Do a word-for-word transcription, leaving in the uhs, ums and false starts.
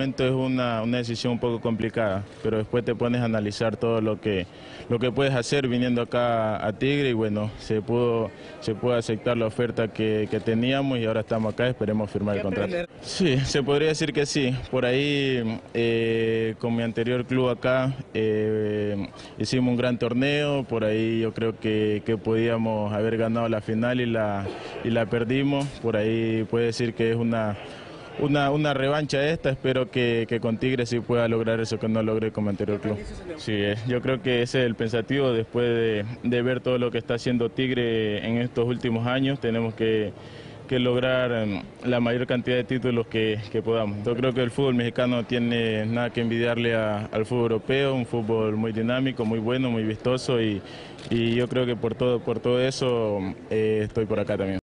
Momento es una, una decisión un poco complicada, pero después te pones a analizar todo lo que, lo que puedes hacer viniendo acá a Tigre y bueno, se pudo, se pudo aceptar la oferta que, que teníamos y ahora estamos acá, esperemos firmar el contrato. Sí, se podría decir que sí, por ahí eh, con mi anterior club acá eh, hicimos un gran torneo, por ahí yo creo que, que podíamos haber ganado la final y la, y la perdimos, por ahí puede decir que es una... Una, una revancha esta, espero que, que con Tigres sí pueda lograr eso que no logré con mi anterior club. Sí, yo creo que ese es el pensativo después de, de ver todo lo que está haciendo Tigre en estos últimos años, tenemos que, que lograr la mayor cantidad de títulos que, que podamos. Yo creo que el fútbol mexicano no tiene nada que envidiarle a, al fútbol europeo, un fútbol muy dinámico, muy bueno, muy vistoso y, y yo creo que por todo, por todo eso eh, estoy por acá también.